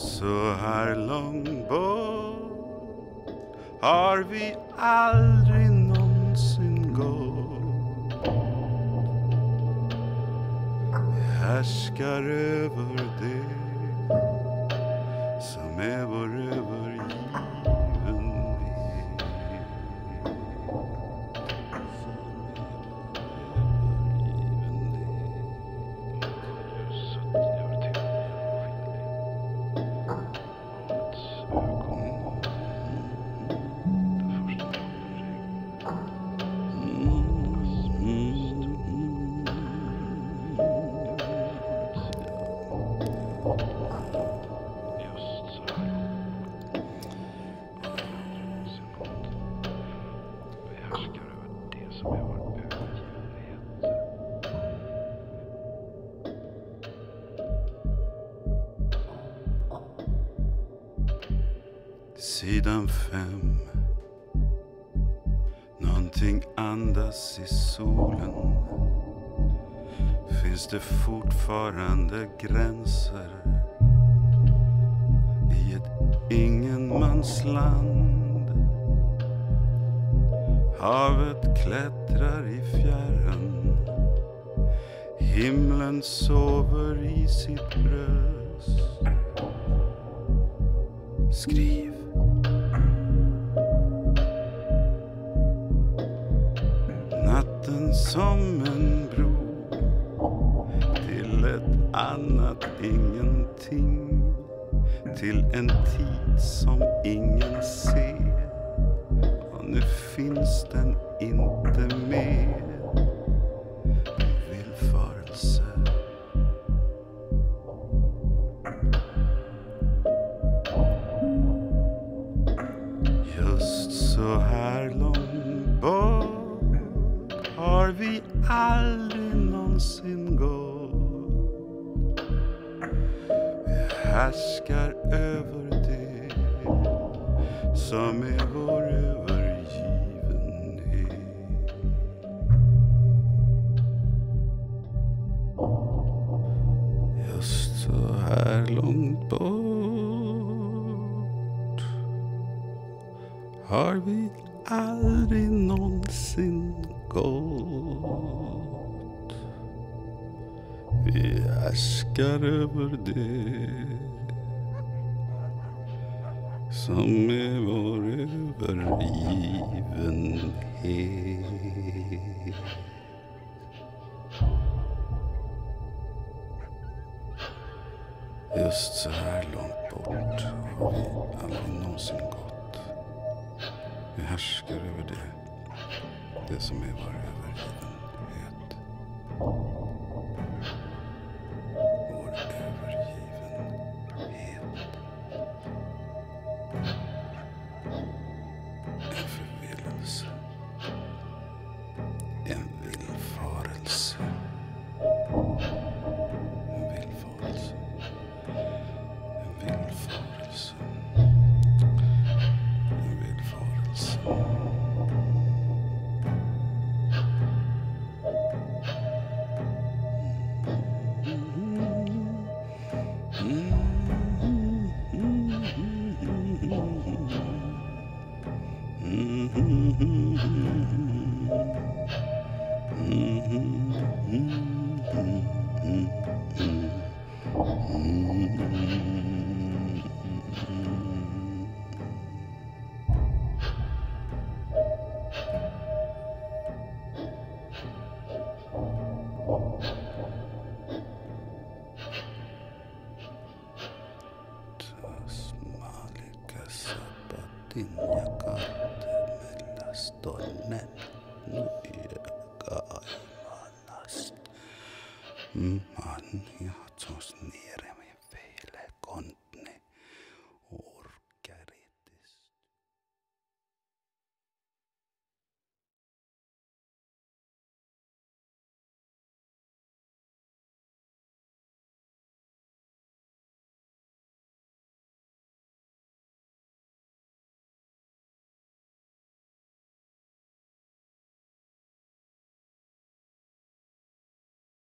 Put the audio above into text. Så här långt bort har vi aldrig någonsin gått. Vi härskar över det som är vår övergivenhet. Sidan 5. Någonting andas i solen. Finns det fortfarande gränser i ett ingenmansland? Havet klättrar i fjärran. Himlen sover i sitt bröst. Skriv. Natten som en bro till ett annat ingenting, till en tid som ingen ser. Och nu finns den inte mer. Villfarelse. Just så här långt bort har vi aldrig någonsin gått. Vi härskar över det dansa med vår övergivenhet. Just så här långt bort har vi aldrig någonsin gått. Vi härskar över det som är vår övergivenhet. Just så här långt bort har vi aldrig någonsin gått. Vi härskar över det som är vår övergivenhet. Vår övergivenhet. En förvillelse. En villfarelse. En villfarelse. En villfarelse. En villfarelse. Mann, ja,